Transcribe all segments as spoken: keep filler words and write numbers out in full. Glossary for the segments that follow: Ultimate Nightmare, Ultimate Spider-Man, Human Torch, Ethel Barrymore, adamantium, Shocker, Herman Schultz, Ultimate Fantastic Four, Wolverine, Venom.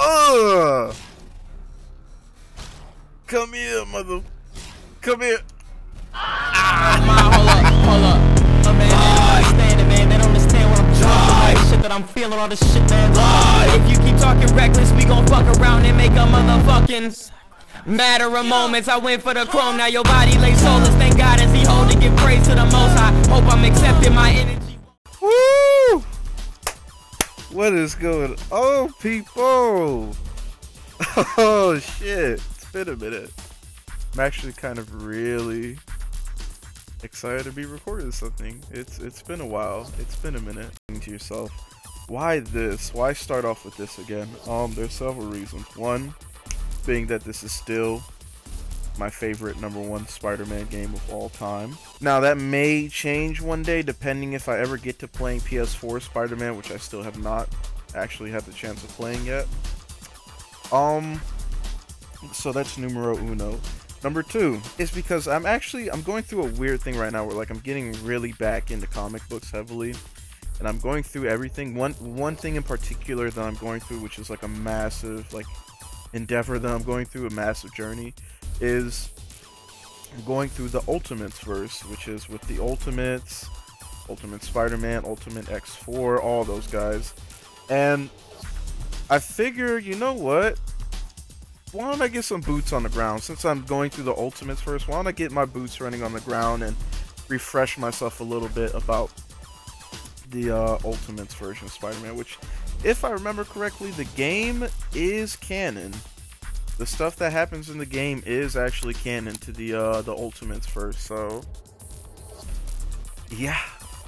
Ugh! Come here, mother. Come here. Ah. Ma, hold up, hold up. Oh, man, they don't understand it, man. They don't understand what I'm talking about. The shit that I'm feeling, all this shit, man. Lie. If you keep talking reckless, we gon' fuck around and make a motherfucking matter of moments. I went for the chrome, now your body lay soulless. Thank God as he holding, give praise to the Most High. Hope I'm accepting my energy. Woo! What is going on, people? Oh shit! It's been a minute. I'm actually kind of really excited to be recording something. It's it's been a while. It's been a minute. Think to yourself, why this? Why start off with this again? Um, there's several reasons. One, being that this is still my favorite number one Spider-Man game of all time. Now that may change one day depending if I ever get to playing P S four Spider-Man, which I still have not actually had the chance of playing yet. Um, so that's numero uno. Number two is because I'm actually, I'm going through a weird thing right now where like I'm getting really back into comic books heavily, and I'm going through everything. One, one thing in particular that I'm going through, which is like a massive like endeavor that I'm going through, a massive journey, is going through the Ultimates verse, which is with the Ultimates, Ultimate Spider-Man, Ultimate X four, all those guys. And I figure, you know what? Why don't I get some boots on the ground? Since I'm going through the Ultimates first, why don't I get my boots running on the ground and refresh myself a little bit about the uh, Ultimates version of Spider-Man, which, if I remember correctly, the game is canon. The stuff that happens in the game is actually canon to the uh, the Ultimates first, so yeah,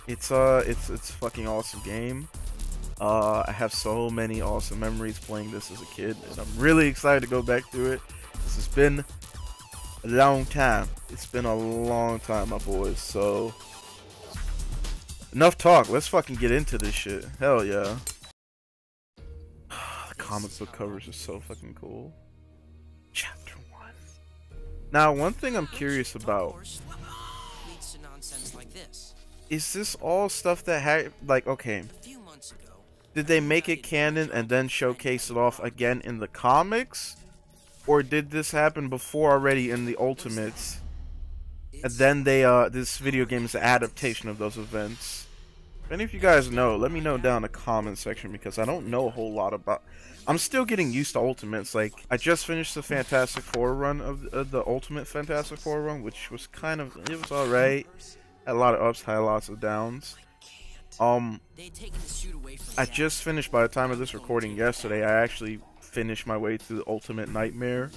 it's uh, it's it's a fucking awesome game. Uh, I have so many awesome memories playing this as a kid, and I'm really excited to go back through it. This has been a long time. It's been a long time, my boys. So enough talk. Let's fucking get into this shit. Hell yeah. The comic book covers are so fucking cool. Chapter one. Now, one thing I'm curious about is this all stuff that ha like okay, did they make it canon and then showcase it off again in the comics, or did this happen before already in the Ultimates, and then they uh this video game is an adaptation of those events? If any of you guys know, let me know down in the comment section, because I don't know a whole lot about. I'm still getting used to Ultimates. Like, I just finished the Fantastic Four run of the, uh, the Ultimate Fantastic Four run, which was kind of, it was alright. Had a lot of ups, had a lot of downs. Um, I just finished, by the time of this recording yesterday, I actually finished my way through the Ultimate Nightmare,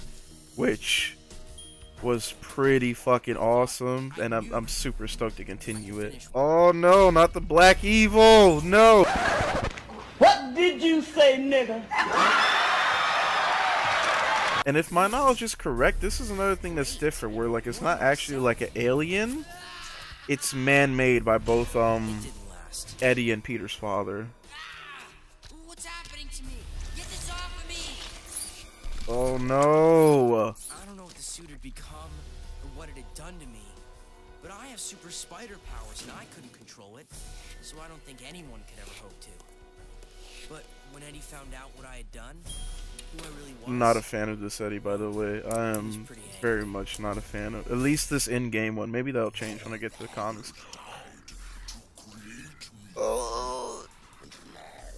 which was pretty fucking awesome, and I'm, I'm super stoked to continue it. Oh no, not the Black Evil, no! What did you say, nigga? And if my knowledge is correct, this is another thing that's different, where like it's not actually like an alien, it's man-made by both um Eddie and Peter's father. What's happening to me? Get this off of me! Oh no! Suit had become, or what it had done to me, but I have super spider powers and I couldn't control it, so I don't think anyone could ever hope to. But when Eddie found out what I had done, who I really was. I'm not a fan of this Eddie, by the way. I am very much not a fan of, at least this in-game one. Maybe that'll change when I get to the comics. Oh,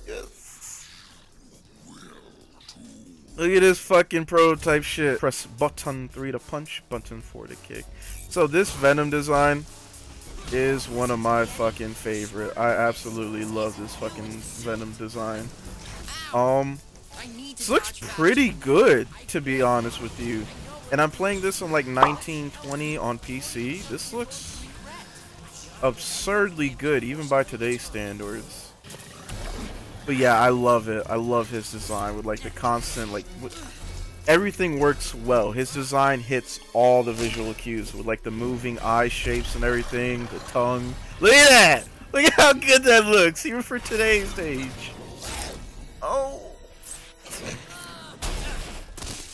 yes. Look at this fucking prototype shit. Press button three to punch, button four to kick. So this Venom design is one of my fucking favorite. I absolutely love this fucking Venom design. Um, this looks pretty good, to be honest with you. And I'm playing this on like nineteen twenty on P C. This looks absurdly good, even by today's standards. But yeah, I love it. I love his design with like the constant, like everything works well. His design hits all the visual cues with like the moving eye shapes and everything, the tongue. Look at that! Look at how good that looks, even for today's age. Oh.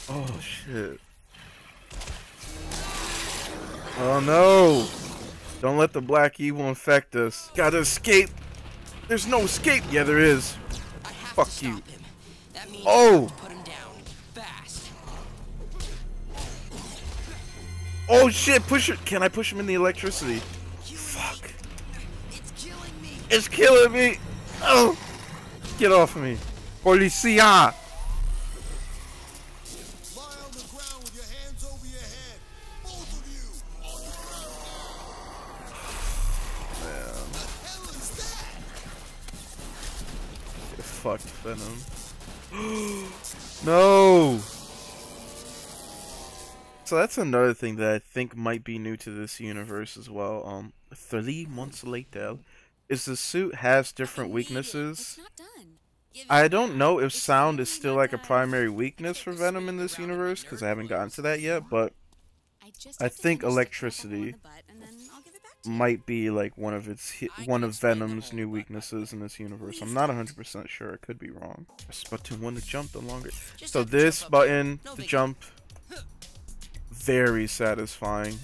Oh shit. Oh no. Don't let the Black Evil infect us. Gotta escape. There's no escape. Yeah, there is. Fuck you. That means oh. Put him down fast. Oh shit, push it. Can I push him in the electricity? You Fuck. It's killing me. It's killing me. Oh. Get off of me. Policia. Fucked Venom. No! So that's another thing that I think might be new to this universe as well. Um, three months later, is the suit has different weaknesses. I don't know if sound is still like a primary weakness for Venom in this universe, because I haven't gotten to that yet, but I think electricity might be like one of its hit, one of Venom's new weaknesses in this universe. I'm not one hundred percent sure. I could be wrong. But to one to jump the longer. So this button, the jump, very satisfying,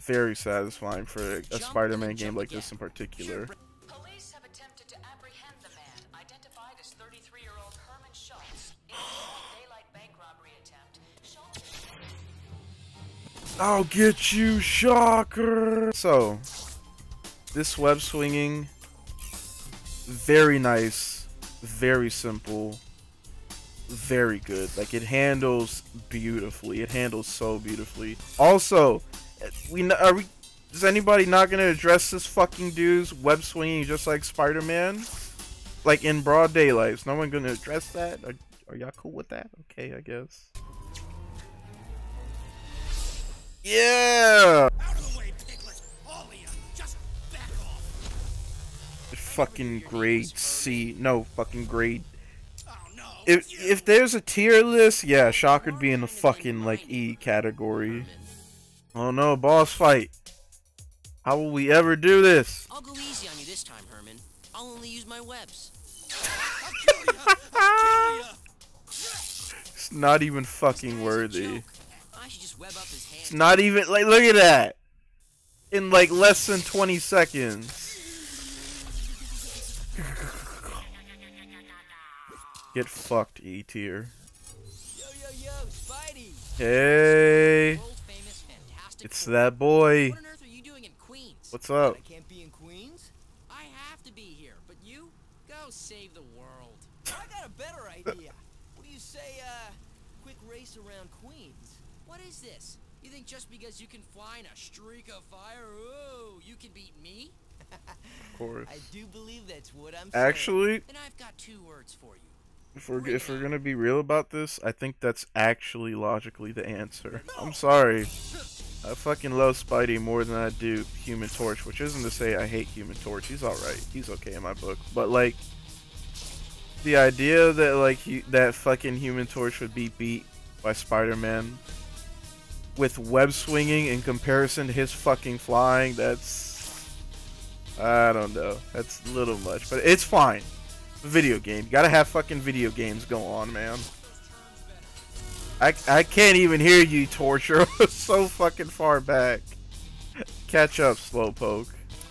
very satisfying for a Spider-Man game like this in particular. Police have attempted to apprehend the man identified as thirty-three-year-old Herman Schultz in a daylight bank robbery attempt. I'll get you, Shocker! So, this web swinging, very nice, very simple, very good. Like, it handles beautifully. It handles so beautifully. Also, we are we, is anybody not gonna address this fucking dude's web swinging just like Spider-Man? Like, in broad daylight. Is no one gonna address that? Are, are y'all cool with that? Okay, I guess. Yeah! Out of the way, piglet! All of you! Just back off! Fucking grade C. No, fucking grade. Oh, no, if if there's a tier list, yeah, Shocker'd be in the fucking, like, E category. Oh no, boss fight. How will we ever do this? I'll go easy on you this time, Herman. I'll only use my webs. I'll kill ya! I'll kill ya! It's not even fucking worthy. It's not even like look at that. In like less than twenty seconds. Get fucked, E tier. Yo yo yo, Spidey. Hey. It's that boy. What on earth are you doing in Queens? What's up? I can't be in Queens? I have to be here, but you go save the world. I got a better idea. What do you say uh quick race around Queens? What is this? You think just because you can fly in a streak of fire, ooh, you can beat me? Of course. I do believe that's what I'm saying. Actually, and I've got two words for you. If we're if we're gonna be real about this, I think that's actually logically the answer. No! I'm sorry. I fucking love Spidey more than I do Human Torch, which isn't to say I hate Human Torch. He's all right. He's okay in my book. But like, the idea that like he, that fucking Human Torch would be beat by Spider-Man with web swinging in comparison to his fucking flying, that's, I don't know, that's a little much, but it's fine. Video game, you gotta have fucking video games go on, man. I, I can't even hear you, Torture. So fucking far back. Catch up, Slowpoke.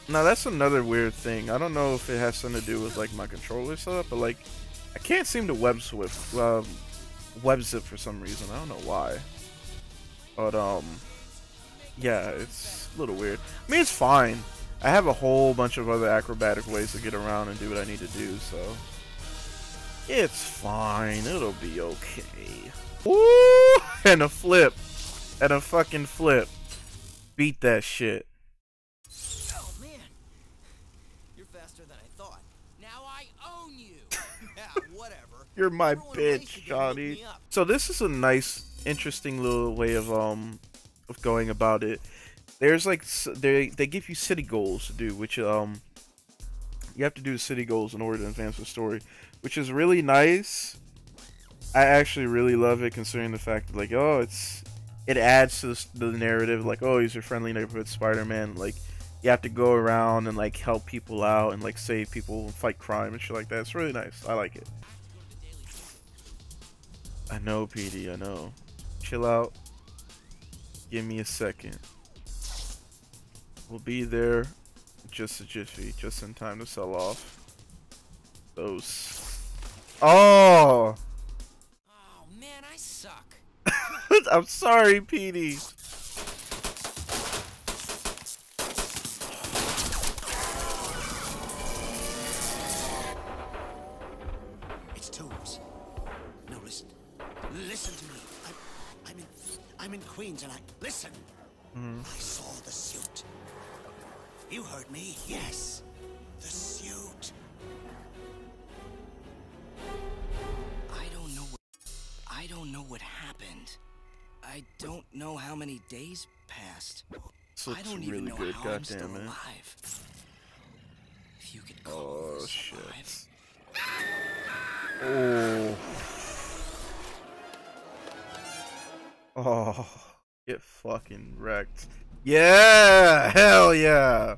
Now that's another weird thing. I don't know if it has something to do with like my controller setup, but like I can't seem to web swift, um, web zip for some reason. I don't know why. But, um, yeah, it's a little weird. I mean, it's fine. I have a whole bunch of other acrobatic ways to get around and do what I need to do, so. It's fine. It'll be okay. Ooh! And a flip. And a fucking flip. Beat that shit. Oh, man. You're faster than I thought. Now I own you. Yeah, whatever. You're my Everyone bitch, Johnny. So this is a nice... interesting little way of um of going about it. There's like they they give you city goals to do, which um you have to do city goals in order to advance the story, which is really nice. I actually really love it, considering the fact that like oh it's it adds to the narrative, like oh he's your friendly neighborhood Spider-Man, like you have to go around and like help people out and like save people and fight crime and shit like that. It's really nice. I like it. I know, P D. I know. Chill out. Give me a second. We'll be there. Just a jiffy. Just in time to sell off those. Oh! I'm sorry, Petey. It's Tobes. No, listen. Listen to me. I'm, I'm in. I'm in Queens, and I listen. Mm. I saw the suit. You heard me? Yes. The suit. I don't know what, I don't know what happened. I don't know how many days passed. So I don't really even know good. how God I'm still it. alive. If you could call oh, shit. alive. Oh. Oh. Get fucking wrecked. Yeah! Hell yeah!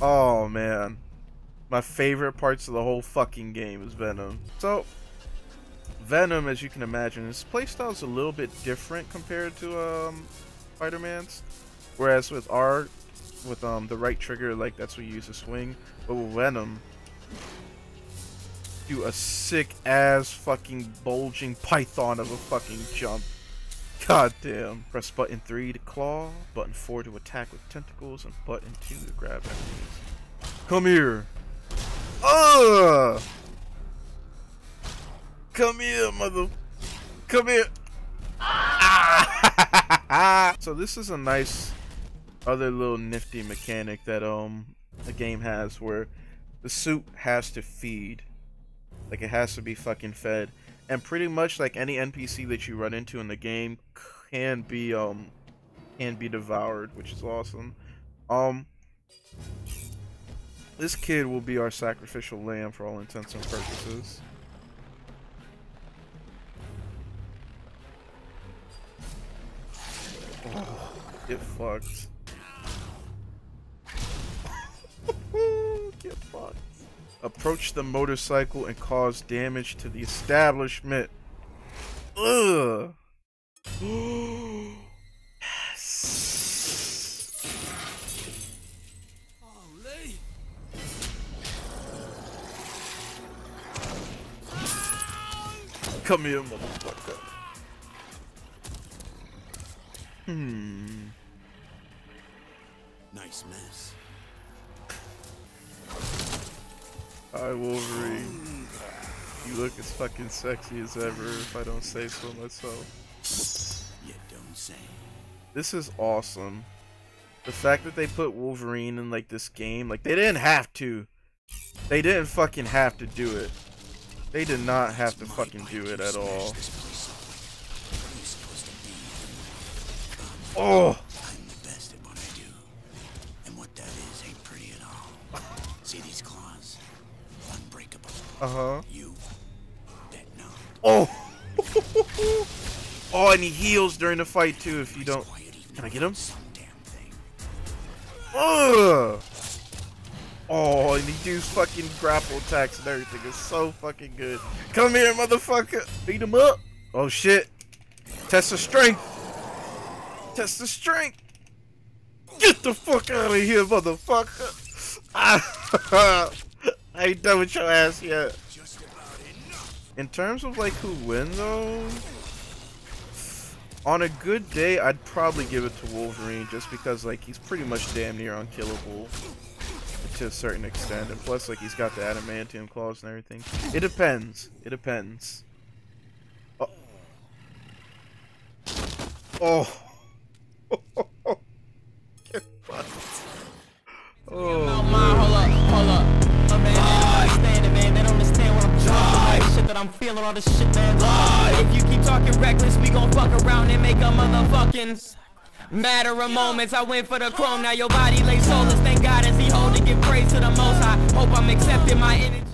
Oh man, my favorite parts of the whole fucking game is Venom. So, Venom, as you can imagine, his playstyle is a little bit different compared to um, Spider-Man's. Whereas with R, with um, the right trigger, like that's what you use to swing. But with Venom, do a sick ass fucking bulging python of a fucking jump. God damn. Press button three to claw, button four to attack with tentacles, and button two to grab enemies. Come here. Ugh! Come here, mother. Come here. Ah! So this is a nice other little nifty mechanic that um the game has, where the suit has to feed. Like, it has to be fucking fed. And pretty much like any N P C that you run into in the game can be um can be devoured, which is awesome. Um this kid will be our sacrificial lamb for all intents and purposes. Oh, get fucked. Get fucked. Approach the motorcycle and cause damage to the establishment. Ugh. Yes. Holy. Come here, motherfucker. Hmm. Nice mess. Hi, Wolverine. You look as fucking sexy as ever, if I don't say so myself. You don't say. This is awesome. The fact that they put Wolverine in like this game, like they didn't have to. They didn't fucking have to do it. They did not have to fucking do it at all. Oh. Uh-huh. You bet not. Oh! Oh, and he heals during the fight too if you don't. Can I get him? Ugh! Oh, and he does fucking grapple attacks and everything. It's so fucking good. Come here, motherfucker! Beat him up! Oh shit! Test the strength! Test the strength! Get the fuck out of here, motherfucker! I ain't done with your ass yet. In terms of like who wins though, on a good day I'd probably give it to Wolverine, just because like he's pretty much damn near unkillable to a certain extent, and plus like he's got the adamantium claws and everything. It depends. It depends. Oh. Oh. Get fucked. Oh. Hold up. Hold up. That I'm feeling all this shit, man. Live. If you keep talking reckless, we gon' fuck around and make a motherfucking matter of moments. I went for the chrome, now your body lay soulless. Thank God as he hold to give praise to the Most High. Hope I'm accepting my energy.